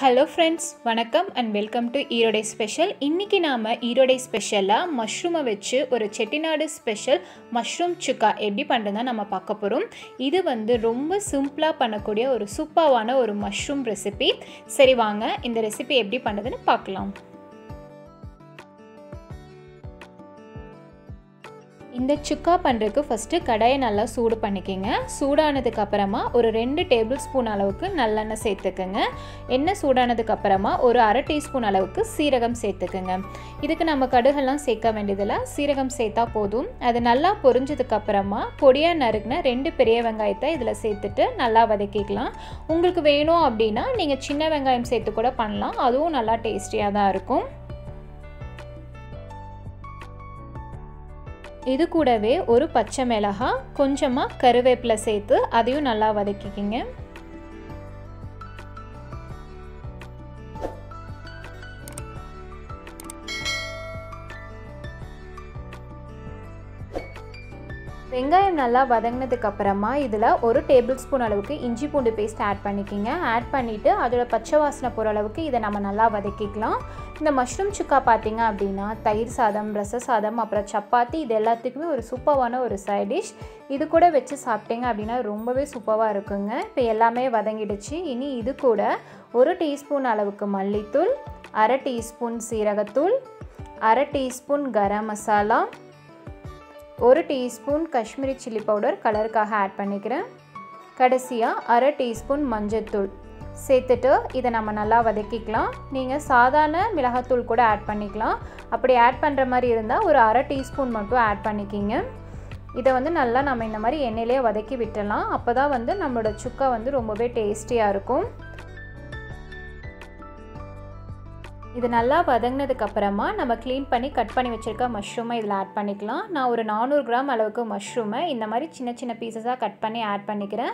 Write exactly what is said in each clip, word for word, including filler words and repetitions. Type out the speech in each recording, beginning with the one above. Hello friends वणक्कम and welcome to Erode special इन्निकी नाम ईरोडे स्पेशल मश्रूम वेच्चु ओरु चेट्टिनाडु स्पेशल मश्रूम चुक्का एप्पडी पण्णुना नाम पार्क्क पोरोम। इदु वंदु रोम्ब सिंपला पण्णकूडिय ओरु सूपरावान ओरु मश्रूम रेसिपी। सरी वांगा इंद रेसिपी एप्पडी पण्णुदनु पार्क्कलाम। இந்த சுக்கா பண்றதுக்கு ஃபர்ஸ்ட் கடாயை நல்லா சூடு பண்ணிக்கங்க। சூடானதுக்கு அப்புறமா ஒரு ரெண்டு டேபிள்ஸ்பூன் அளவுக்கு நல்லெண்ணெய் சேர்த்துக்கங்க। எண்ணெய் சூடானதுக்கு அப்புறமா ஒரு அரை டீஸ்பூன் அளவுக்கு சீரகம் சேர்த்துக்கங்க। இதுக்கு நம்ம கடுகெல்லாம் சேர்க்க வேண்டியதில்லை, சீரகம் சேர்த்தா போதும்। அது நல்லா பொரிஞ்சதுக்கு அப்புறமா பொடியா நறுக்கின ரெண்டு பெரிய வெங்காயத்தை இதுல சேர்த்துட்டு நல்லா வதக்கிக்கலாம்। உங்களுக்கு வேணும் அப்படினா நீங்க சின்ன வெங்காயம் சேர்த்து கூட பண்ணலாம், அதுவும் நல்லா டேஸ்டியா தான் இருக்கும்। இது கூடவே ஒரு பச்சை மிளகாய் கொஞ்சமா கறிவேப்பிலை சேர்த்து அதையும் நல்லா வதக்கிக்கிங்க। வெங்காயம் நல்லா வதங்கினதுக்கு அப்புறமா இதில் ஒரு டேபிள் ஸ்பூன் அளவுக்கு இஞ்சி பூண்டு பேஸ்ட் ஆட் பண்ணிக்கிங்க। ஆட் பண்ணிவிட்டு அதோட பச்சை வாசனை போகிற அளவுக்கு இதை நம்ம நல்லா வதக்கிக்கலாம்। இந்த மஷ்ரூம் சுக்கா பார்த்திங்க அப்படின்னா தயிர் சாதம், ரச சாதம், அப்புறம் சப்பாத்தி, இது எல்லாத்துக்குமே ஒரு சூப்பரான ஒரு சைட் டிஷ்। இது கூட வச்சு சாப்பிட்டீங்க அப்படின்னா ரொம்பவே சூப்பராக இருக்குங்க। இப்போ எல்லாமே வதங்கிடுச்சு। இனி இது கூட ஒரு டீஸ்பூன் அளவுக்கு மல்லித்தூள், அரை டீஸ்பூன் சீரகத்தூள், அரை டீஸ்பூன் கரம் மசாலா, ஒரு டீஸ்பூன் காஷ்மீரி சில்லி பவுடர் கலருக்காக ஆட் பண்ணிக்கிறேன்। கடைசியாக அரை டீஸ்பூன் மஞ்சத்தூள் சேர்த்துட்டு இதை நம்ம நல்லா வதக்கிக்கலாம்। நீங்கள் சாதாரண மிளகாத்தூள் கூட ஆட் பண்ணிக்கலாம், அப்படி ஆட் பண்ணுற மாதிரி இருந்தால் ஒரு அரை டீஸ்பூன் மட்டும் ஆட் பண்ணிக்கிங்க। இதை வந்து நல்லா நம்ம இந்த மாதிரி எண்ணெயிலே வதக்கி விட்டுடலாம்। அப்போ தான் வந்து நம்மளோட சுக்கா வந்து ரொம்பவே டேஸ்டியாக இருக்கும்। இது நல்லா வதங்கினதுக்கு அப்புறமா நம்ம க்ளீன் பண்ணி கட் பண்ணி வச்சிருக்க மஷ்ரூமை இதில் ஆட் பண்ணிக்கலாம்। நான் ஒரு நானூறு கிராம் அளவுக்கு மஷ்ரூமை இந்த மாதிரி சின்ன சின்ன பீசஸாக கட் பண்ணி ஆட் பண்ணிக்கிறேன்।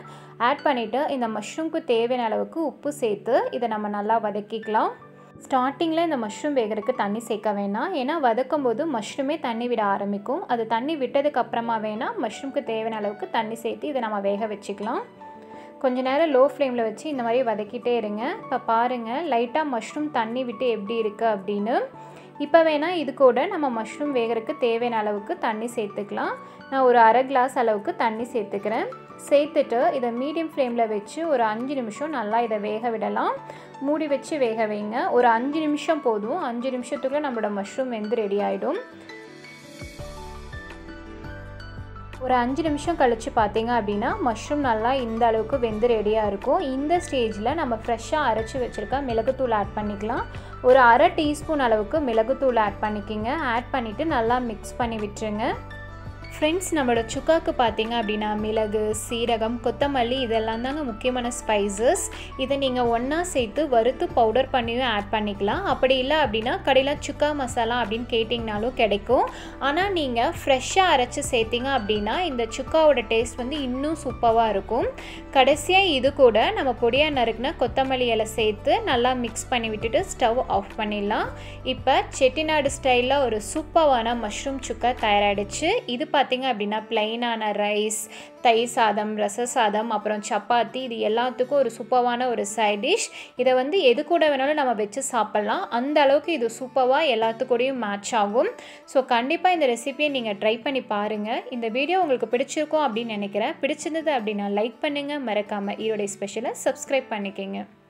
ஆட் பண்ணிவிட்டு இந்த மஷ்ரூமுக்கு தேவையான அளவுக்கு உப்பு சேர்த்து இதை நம்ம நல்லா வதக்கிக்கலாம்। ஸ்டார்டிங்கில் இந்த மஷ்ரூம் வேகிறதுக்கு தண்ணி சேர்க்க வேணாம், ஏன்னா வதக்கும் போது மஷ்ரூமே தண்ணி விட ஆரம்பிக்கும்। அது தண்ணி விட்டதுக்கு அப்புறமா வேணால் மஷ்ரூமுக்கு தேவையான அளவுக்கு தண்ணி சேர்த்து இதை நம்ம வேக வச்சுக்கலாம்। கொஞ்ச நேரம் லோ ஃப்ளேமில் வச்சு இந்த மாதிரி வதக்கிட்டே இருங்க। இப்போ பாருங்கள் லைட்டாக மஷ்ரூம் தண்ணி விட்டு எப்படி இருக்குது அப்படின்னு। இப்போ வேணால் இது கூட நம்ம மஷ்ரூம் வேகிறதுக்கு தேவையான அளவுக்கு தண்ணி சேர்த்துக்கலாம்। நான் ஒரு அரை கிளாஸ் அளவுக்கு தண்ணி சேர்த்துக்கிறேன்। சேர்த்துட்டு இதை மீடியம் ஃப்ளேமில் வச்சு ஒரு அஞ்சு நிமிஷம் நல்லா இதை வேக விடலாம்। மூடி வச்சு வேக வைங்க, ஒரு அஞ்சு நிமிஷம் போதும்। அஞ்சு நிமிஷத்துக்குள்ளே நம்மளோட மஷ்ரூம் வெந்து ரெடி ஆகிடும்। ஒரு அஞ்சு நிமிஷம் கழித்து பார்த்தீங்க அப்படின்னா மஷ்ரூம் நல்லா இந்த அளவுக்கு வெந்து ரெடியாக இருக்கும்। இந்த ஸ்டேஜில் நம்ம ஃப்ரெஷ்ஷாக அரைச்சி வச்சுருக்க மிளகுத்தூள் ஆட் பண்ணிக்கலாம்। ஒரு அரை டீஸ்பூன் அளவுக்கு மிளகுத்தூள் ஆட் பண்ணிக்கிங்க। ஆட் பண்ணிவிட்டு நல்லா மிக்ஸ் பண்ணி விட்டுருங்க। ஃப்ரெண்ட்ஸ் நம்மளோட சுக்காவுக்கு பார்த்தீங்க அப்படின்னா மிளகு, சீரகம், கொத்தமல்லி இதெல்லாம் தாங்க முக்கியமான ஸ்பைசஸ்। இதை நீங்கள் ஒன்றா சேர்த்து வறுத்து பவுடர் பண்ணியும் ஆட் பண்ணிக்கலாம்। அப்படி இல்லை அப்படின்னா கடையில் சுக்கா மசாலா அப்படின்னு கேட்டிங்கனாலும் கிடைக்கும்। ஆனால் நீங்கள் ஃப்ரெஷ்ஷாக அரைச்சி சேர்த்திங்க அப்படின்னா இந்த சுக்காவோட டேஸ்ட் வந்து இன்னும் சூப்பராக இருக்கும்। கடைசியாக இது கூட நம்ம பொடியாக நறுக்குனா கொத்தமல்லி இலை சேர்த்து நல்லா மிக்ஸ் பண்ணி விட்டுட்டு ஸ்டவ் ஆஃப் பண்ணிடலாம்। இப்போ செட்டிநாடு ஸ்டைலில் ஒரு சூப்பரான மஷ்ரூம் சுக்கா தயாராகிடுச்சு। இது பார்த்திங்க அப்படின்னா பிளைனான ரைஸ், தயிர் சாதம், ரச சாதம், அப்புறம் சப்பாத்தி, இது எல்லாத்துக்கும் ஒரு சூப்பரான ஒரு சைட் டிஷ்। இதை வந்து எது கூட வேணாலும் நம்ம வச்சு சாப்பிட்லாம், அந்த அளவுக்கு இது சூப்பராக எல்லாத்துக்கூடையும் மேட்ச் ஆகும்। ஸோ கண்டிப்பாக இந்த ரெசிபியை நீங்கள் ட்ரை பண்ணி பாருங்கள்। இந்த வீடியோ உங்களுக்கு பிடிச்சிருக்கும் அப்படின்னு நினைக்கிறேன்। பிடிச்சிருந்தது அப்படின்னா லைக் பண்ணுங்கள், மறக்காமல் ஈரோடை ஸ்பெஷலை சப்ஸ்கிரைப் பண்ணிக்கோங்க।